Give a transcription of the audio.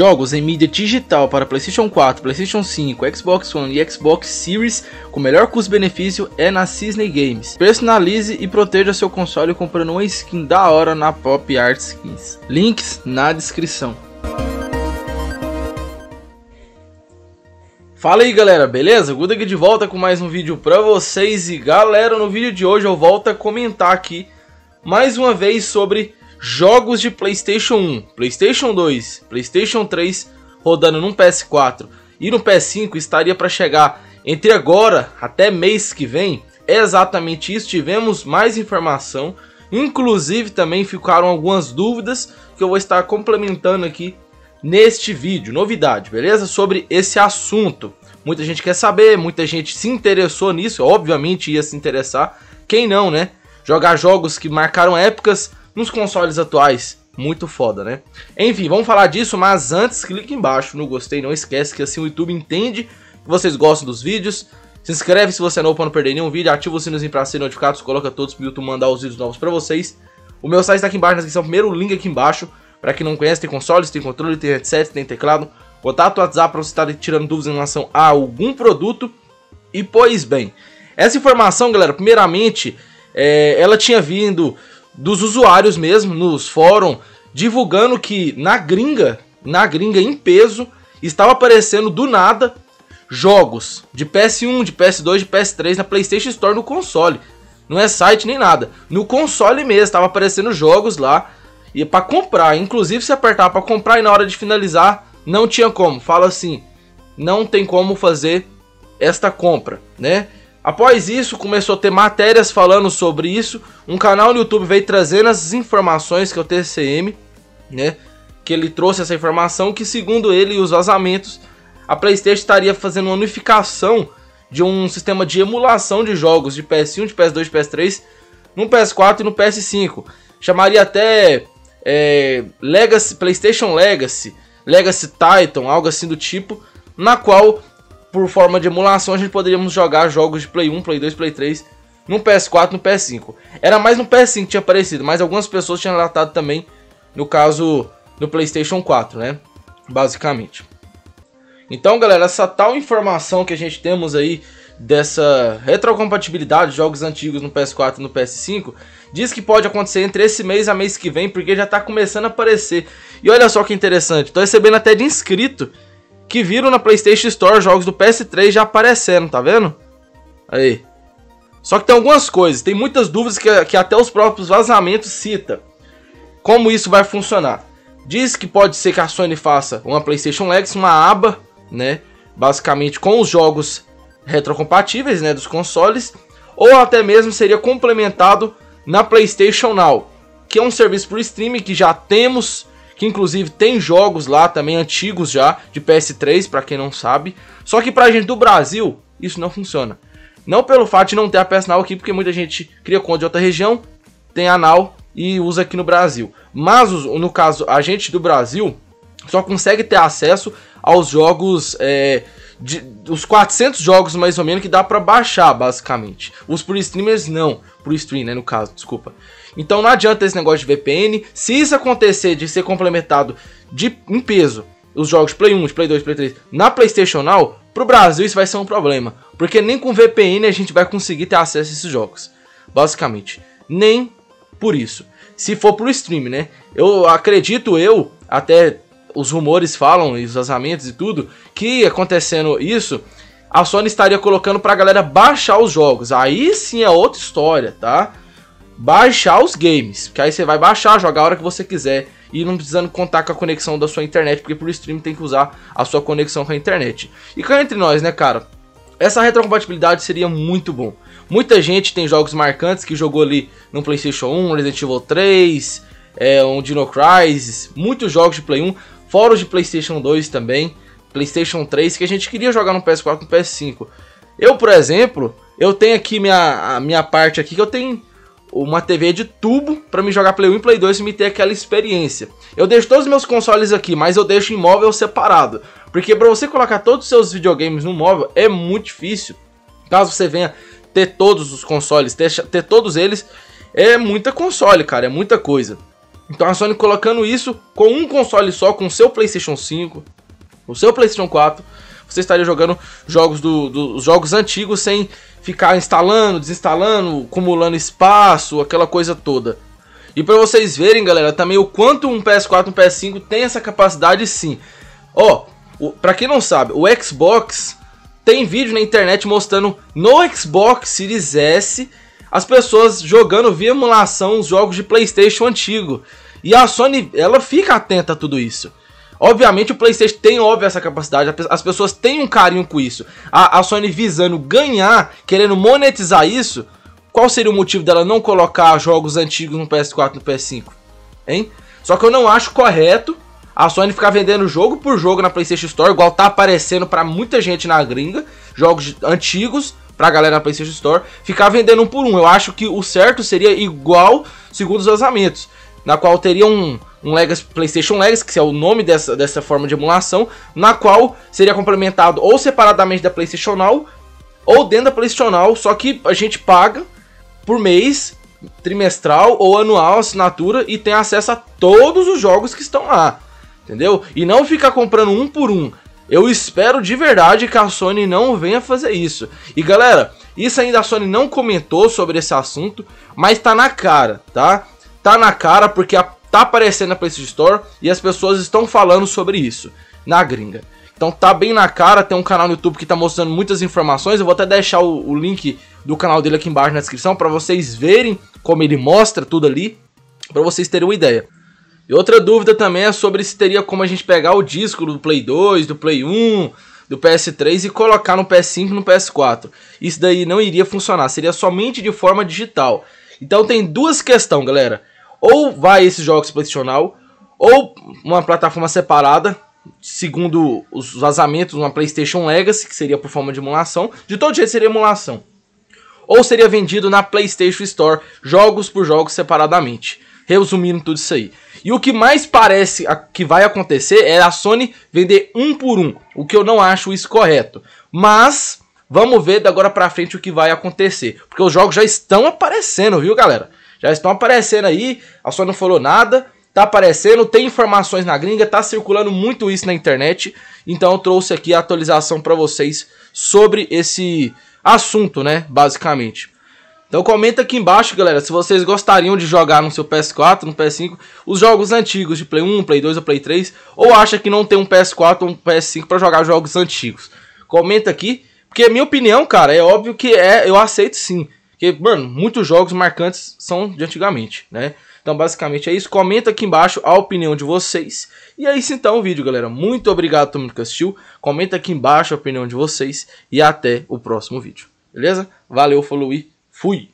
Jogos em mídia digital para PlayStation 4, PlayStation 5, Xbox One e Xbox Series com melhor custo-benefício é na Cisne Games. Personalize e proteja seu console comprando uma skin da hora na Pop Art Skins. Links na descrição. Fala aí galera, beleza? Guda aqui de volta com mais um vídeo pra vocês. E galera, no vídeo de hoje eu volto a comentar aqui mais uma vez sobre jogos de PlayStation 1, PlayStation 2, PlayStation 3 rodando num PS4 e no PS5 estaria para chegar entre agora até mês que vem. É exatamente isso, tivemos mais informação, inclusive também ficaram algumas dúvidas que eu vou estar complementando aqui neste vídeo. Novidade, beleza? Sobre esse assunto. Muita gente quer saber, muita gente se interessou nisso, obviamente ia se interessar. Quem não, né? Jogar jogos que marcaram épocas nos consoles atuais, muito foda, né? Enfim, vamos falar disso, mas antes, clique embaixo no gostei, não esquece que assim o YouTube entende que vocês gostam dos vídeos. Se inscreve se você é novo para não perder nenhum vídeo, ativa o sininho para ser notificado, coloca todos para o YouTube mandar os vídeos novos para vocês. O meu site está aqui embaixo na descrição, primeiro link aqui embaixo, para quem não conhece, tem consoles, tem controle, tem headset, tem teclado, contato WhatsApp para você estar tirando dúvidas em relação a algum produto. E pois bem, essa informação, galera, primeiramente, ela tinha vindo dos usuários mesmo, nos fóruns, divulgando que na gringa em peso, estava aparecendo do nada jogos de PS1, de PS2, de PS3 na PlayStation Store no console. Não é site nem nada, no console mesmo, estava aparecendo jogos lá e para comprar, inclusive se apertar para comprar e na hora de finalizar não tinha como, fala assim, não tem como fazer esta compra, né? Após isso, começou a ter matérias falando sobre isso. Um canal no YouTube veio trazendo as informações, que é o TCM, né? Que ele trouxe essa informação que, segundo ele e os vazamentos, a PlayStation estaria fazendo uma unificação de um sistema de emulação de jogos de PS1, de PS2, de PS3, no PS4 e no PS5. Chamaria até Legacy, PlayStation Legacy, Legacy Titan, algo assim do tipo, na qual, por forma de emulação, a gente poderíamos jogar jogos de Play 1, Play 2, Play 3 no PS4, no PS5. Era mais no PS5 que tinha aparecido, mas algumas pessoas tinham relatado também, no caso, no PlayStation 4, né? Basicamente. Então, galera, essa tal informação que a gente temos aí dessa retrocompatibilidade de jogos antigos no PS4 e no PS5, diz que pode acontecer entre esse mês a mês que vem, porque já tá começando a aparecer. E olha só que interessante, tô recebendo até de inscrito que viram na PlayStation Store jogos do PS3 já aparecendo, tá vendo? Aí. Só que tem algumas coisas, tem muitas dúvidas que até os próprios vazamentos cita. Como isso vai funcionar? Diz que pode ser que a Sony faça uma PlayStation Legacy, uma aba, né? Basicamente com os jogos retrocompatíveis, né? Dos consoles. Ou até mesmo seria complementado na PlayStation Now, que é um serviço por streaming que já temos, que inclusive tem jogos lá também antigos já, de PS3, pra quem não sabe. Só que pra gente do Brasil, isso não funciona. Não pelo fato de não ter a PS Now aqui, porque muita gente cria conta de outra região, tem a Now e usa aqui no Brasil. Mas, no caso, a gente do Brasil só consegue ter acesso aos jogos, os 400 jogos mais ou menos que dá pra baixar, basicamente. Os pro streamers não, pro stream, né, no caso, desculpa. Então não adianta esse negócio de VPN. Se isso acontecer de ser complementado em peso os jogos de Play 1, de Play 2, de Play 3 na PlayStation Now, pro Brasil isso vai ser um problema, porque nem com VPN a gente vai conseguir ter acesso a esses jogos, basicamente, nem por isso, se for pro stream, né? Eu acredito, até os rumores falam, e os vazamentos e tudo, que acontecendo isso, a Sony estaria colocando pra galera baixar os jogos. Aí sim é outra história, tá? Baixar os games, porque aí você vai baixar, jogar a hora que você quiser e não precisando contar com a conexão da sua internet, porque por stream tem que usar a sua conexão com a internet. E cá entre nós, né, cara, essa retrocompatibilidade seria muito bom. Muita gente tem jogos marcantes que jogou ali no PlayStation 1, Resident Evil 3, um Dino Crisis, muitos jogos de Play 1, fora os de PlayStation 2 também, PlayStation 3, que a gente queria jogar no PS4 e no PS5. Eu, por exemplo, eu tenho aqui a minha parte aqui que eu tenho uma TV de tubo pra me jogar Play 1 e Play 2 e me ter aquela experiência. Eu deixo todos os meus consoles aqui, mas eu deixo em móvel separado, porque pra você colocar todos os seus videogames no móvel é muito difícil. Caso você venha ter todos os consoles, ter todos eles, é muita console, cara, é muita coisa. Então a Sony colocando isso com um console só, com o seu PlayStation 5, o seu PlayStation 4, você estaria jogando jogos jogos antigos sem ficar instalando, desinstalando, acumulando espaço, aquela coisa toda. E para vocês verem, galera, também o quanto um PS4 e um PS5 tem essa capacidade sim. Ó, para quem não sabe, o Xbox tem vídeo na internet mostrando no Xbox Series S as pessoas jogando via emulação os jogos de PlayStation antigo. E a Sony, ela fica atenta a tudo isso. Obviamente o PlayStation tem, óbvio, essa capacidade, as pessoas têm um carinho com isso. A Sony visando ganhar, querendo monetizar isso, qual seria o motivo dela não colocar jogos antigos no PS4 e no PS5? Hein? Só que eu não acho correto a Sony ficar vendendo jogo por jogo na PlayStation Store, igual tá aparecendo pra muita gente na gringa, jogos antigos pra galera na PlayStation Store, ficar vendendo um por um. Eu acho que o certo seria igual, segundo os lançamentos, na qual teria um Legacy, PlayStation Legacy, que é o nome dessa forma de emulação, na qual seria complementado ou separadamente da PlayStation Now, ou dentro da PlayStation Now, só que a gente paga por mês, trimestral ou anual, assinatura, e tem acesso a todos os jogos que estão lá, entendeu? E não ficar comprando um por um. Eu espero de verdade que a Sony não venha fazer isso. E galera, isso ainda a Sony não comentou sobre esse assunto, mas tá na cara, tá? Tá na cara porque tá aparecendo na PlayStation Store e as pessoas estão falando sobre isso na gringa. Então tá bem na cara, tem um canal no YouTube que tá mostrando muitas informações. Eu vou até deixar o link do canal dele aqui embaixo na descrição pra vocês verem como ele mostra tudo ali, pra vocês terem uma ideia. E outra dúvida também é sobre se teria como a gente pegar o disco do Play 2, do Play 1, do PS3 e colocar no PS5 e no PS4. Isso daí não iria funcionar, seria somente de forma digital. Então tem duas questões, galera. Ou vai esses jogos PlayStation Now, ou uma plataforma separada, segundo os vazamentos, uma PlayStation Legacy, que seria por forma de emulação. De todo jeito seria emulação. Ou seria vendido na PlayStation Store, jogos por jogos separadamente. Resumindo tudo isso aí. E o que mais parece que vai acontecer é a Sony vender um por um, o que eu não acho isso correto. Mas vamos ver da agora pra frente o que vai acontecer, porque os jogos já estão aparecendo, viu galera? Já estão aparecendo aí, a Sony não falou nada, tá aparecendo, tem informações na gringa, tá circulando muito isso na internet. Então eu trouxe aqui a atualização pra vocês sobre esse assunto, né, basicamente. Então comenta aqui embaixo, galera, se vocês gostariam de jogar no seu PS4, no PS5, os jogos antigos de Play 1, Play 2 ou Play 3, ou acha que não tem um PS4 ou um PS5 pra jogar jogos antigos. Comenta aqui, porque minha opinião, cara, é óbvio que eu aceito sim. Porque, mano, muitos jogos marcantes são de antigamente, né? Então basicamente é isso, comenta aqui embaixo a opinião de vocês. E é isso então o vídeo, galera. Muito obrigado a todo mundo que assistiu, comenta aqui embaixo a opinião de vocês e até o próximo vídeo. Beleza? Valeu, falou e... fui!